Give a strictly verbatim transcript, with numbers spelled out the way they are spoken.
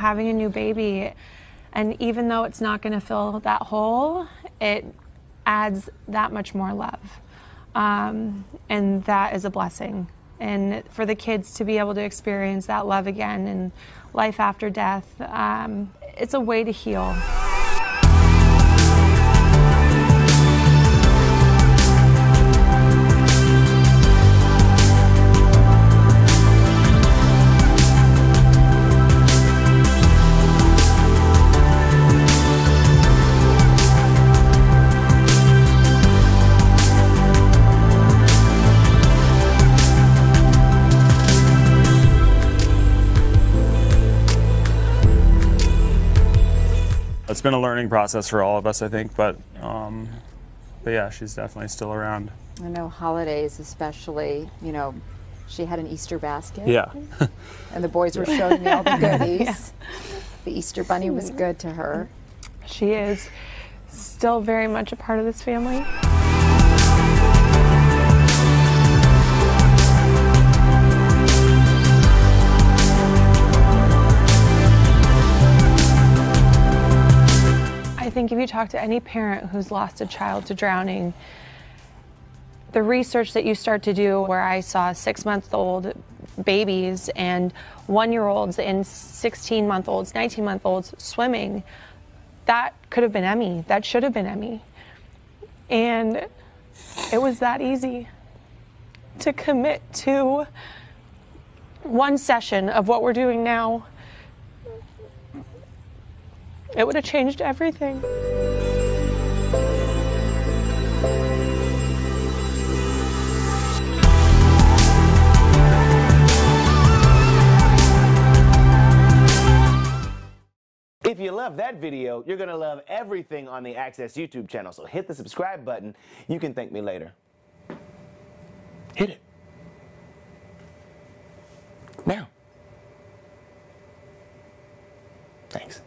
having a new baby. And even though it's not going to fill that hole, it adds that much more love. Um, and that is a blessing. And for the kids to be able to experience that love again and life after death, um, it's a way to heal. It's been a learning process for all of us, I think, but, um, but yeah, she's definitely still around. I know holidays especially, you know, she had an Easter basket. Yeah. And the boys were showing me all the goodies. Yeah. The Easter bunny was good to her. She is still very much a part of this family. I think if you talk to any parent who's lost a child to drowning, the research that you start to do, where I saw six-month-old babies and one-year-olds and sixteen-month-olds, nineteen-month-olds swimming, that could have been Emmy. That should have been Emmy. And it was that easy to commit to one session of what we're doing now. It would have changed everything. If you love that video, you're gonna love everything on the Access YouTube channel, so hit the subscribe button. You can thank me later. Hit it. Now. Thanks.